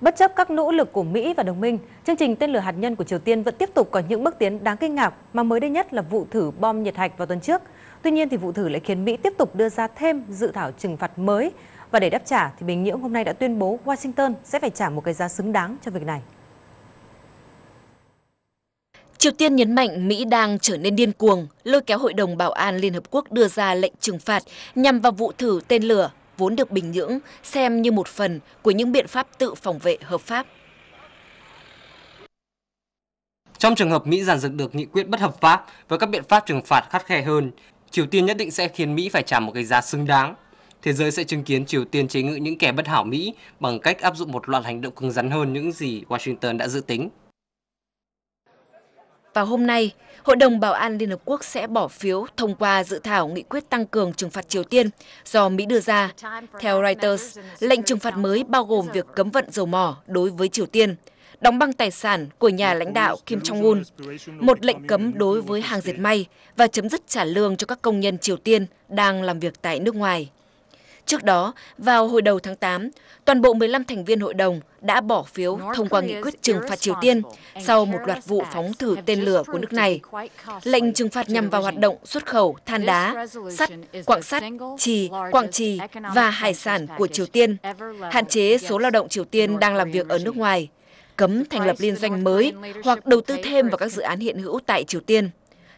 Bất chấp các nỗ lực của Mỹ và đồng minh, chương trình tên lửa hạt nhân của Triều Tiên vẫn tiếp tục có những bước tiến đáng kinh ngạc, mà mới đây nhất là vụ thử bom nhiệt hạch vào tuần trước. Tuy nhiên thì vụ thử lại khiến Mỹ tiếp tục đưa ra thêm dự thảo trừng phạt mới, và để đáp trả thì Bình Nhưỡng hôm nay đã tuyên bố Washington sẽ phải trả một cái giá xứng đáng cho việc này. Triều Tiên nhấn mạnh Mỹ đang trở nên điên cuồng, lôi kéo Hội đồng Bảo an Liên Hợp Quốc đưa ra lệnh trừng phạt nhằm vào vụ thử tên lửa, vốn được Bình Nhưỡng xem như một phần của những biện pháp tự phòng vệ hợp pháp. Trong trường hợp Mỹ giàn dựng được nghị quyết bất hợp pháp với các biện pháp trừng phạt khắt khe hơn, Triều Tiên nhất định sẽ khiến Mỹ phải trả một cái giá xứng đáng. Thế giới sẽ chứng kiến Triều Tiên chế ngự những kẻ bất hảo Mỹ bằng cách áp dụng một loạt hành động cứng rắn hơn những gì Washington đã dự tính. Vào hôm nay, Hội đồng Bảo an Liên Hợp Quốc sẽ bỏ phiếu thông qua dự thảo nghị quyết tăng cường trừng phạt Triều Tiên do Mỹ đưa ra. Theo Reuters, lệnh trừng phạt mới bao gồm việc cấm vận dầu mỏ đối với Triều Tiên, đóng băng tài sản của nhà lãnh đạo Kim Jong-un, một lệnh cấm đối với hàng dệt may và chấm dứt trả lương cho các công nhân Triều Tiên đang làm việc tại nước ngoài. Trước đó, vào hồi đầu tháng 8, toàn bộ 15 thành viên hội đồng đã bỏ phiếu thông qua nghị quyết trừng phạt Triều Tiên sau một loạt vụ phóng thử tên lửa của nước này. Lệnh trừng phạt nhằm vào hoạt động xuất khẩu than đá, sắt, chì, quặng chì và hải sản của Triều Tiên, hạn chế số lao động Triều Tiên đang làm việc ở nước ngoài, cấm thành lập liên doanh mới hoặc đầu tư thêm vào các dự án hiện hữu tại Triều Tiên.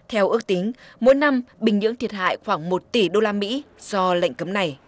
Theo ước tính, mỗi năm Bình Nhưỡng thiệt hại khoảng 1 tỷ đô la Mỹ do lệnh cấm này.